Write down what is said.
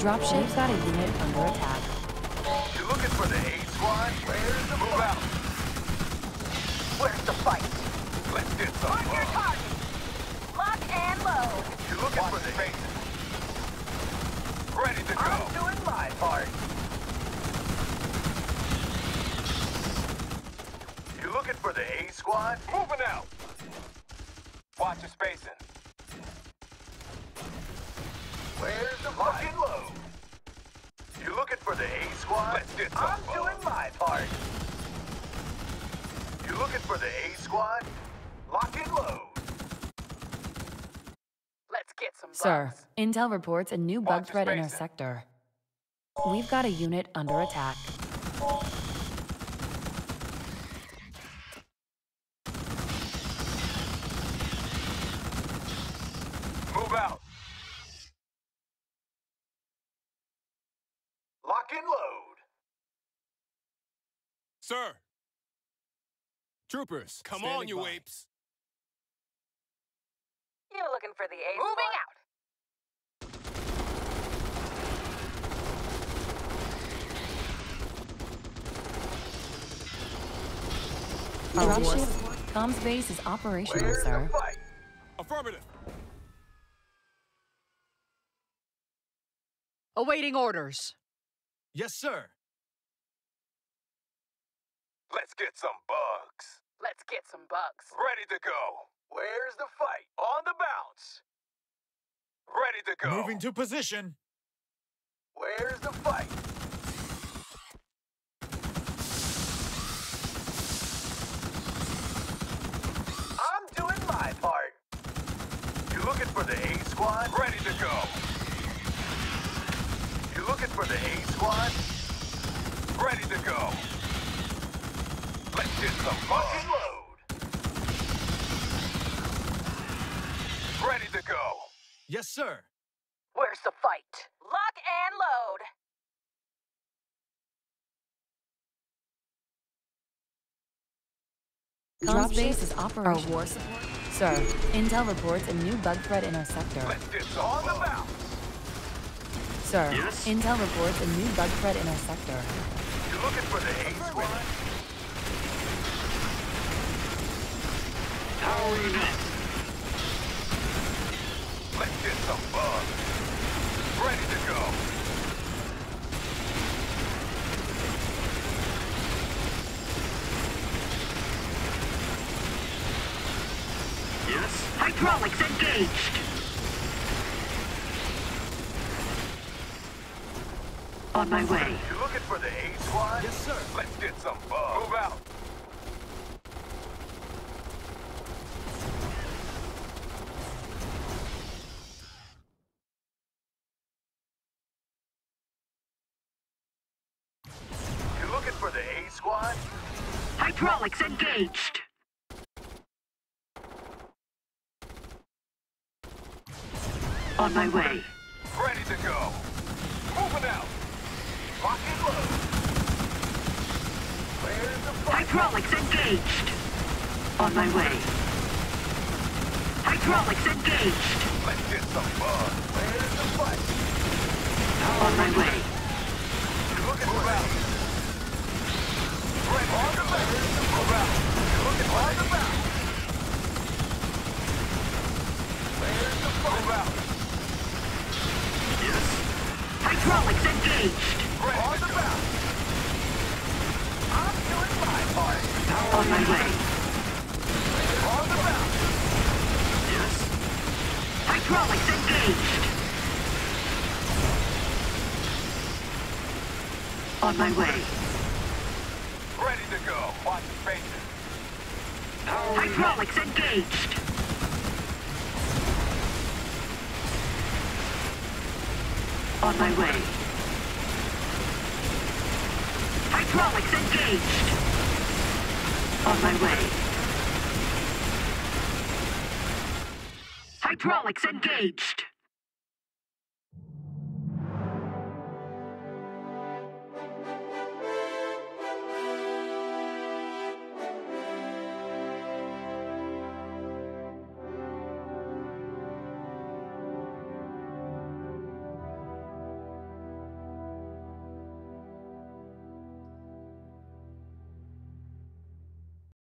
Dropship's got a unit under attack. You looking for the A squad? Where's the move out? Where's the fight? Let's get some. Mark your target. Lock and load. You looking for the base? Ready to go. I'm doing my part. You looking for the A squad? Moving out. Watch your spacing. Where's the fucking load? You looking for the A squad? Let's get some. I'm doing my part. You looking for the A squad? Lock and load. Let's get some. Sir, bugs. Intel reports a new bug threat in our sector. We've got a unit under attack. Move out. Lock and load. Sir. Troopers. Come on, you apes. You looking for the ape? Moving out. Dropship, comms base is operational, sir. Affirmative. Awaiting orders. Yes, sir. Let's get some bugs. Let's get some bugs. Ready to go. Where's the fight? On the bounce. Ready to go. Moving to position. Where's the fight? I'm doing my part. You looking for the A squad? Ready to go. Looking for the A squad? Ready to go. Let's get some fucking load. Ready to go. Yes, sir. Where's the fight? Lock and load. Comms base is operational. Our war support? Sir, Intel reports a new bug threat in our sector. Let's get some on the bounce. Sir, yes? Intel reports a new bug threat in our sector. You're looking for the A squad? How are you doing? Let's get some bugs. Ready to go. Yes? Hydraulics engaged! On my way. You looking for the A squad? Yes, sir. Let's get some bugs. Move out. You looking for the A squad? Hydraulics engaged. On my way. Ready to go. Moving out. Lock and load. Where's the fight? Hydraulics engaged. On my way. Hydraulics engaged. Let's get some fun. Where's the fight? On my way. You're looking for out. Right on the left. You're looking for the bounce. Where's the fight? Yes. Hydraulics engaged. Right on the bounce. I'm doing my part. On my way. On the bounce. Yes. Hydraulics engaged. On my way. Ready to go. Watch the faces. Hydraulics engaged. On my way. Hydraulics engaged! On my way. Hydraulics engaged!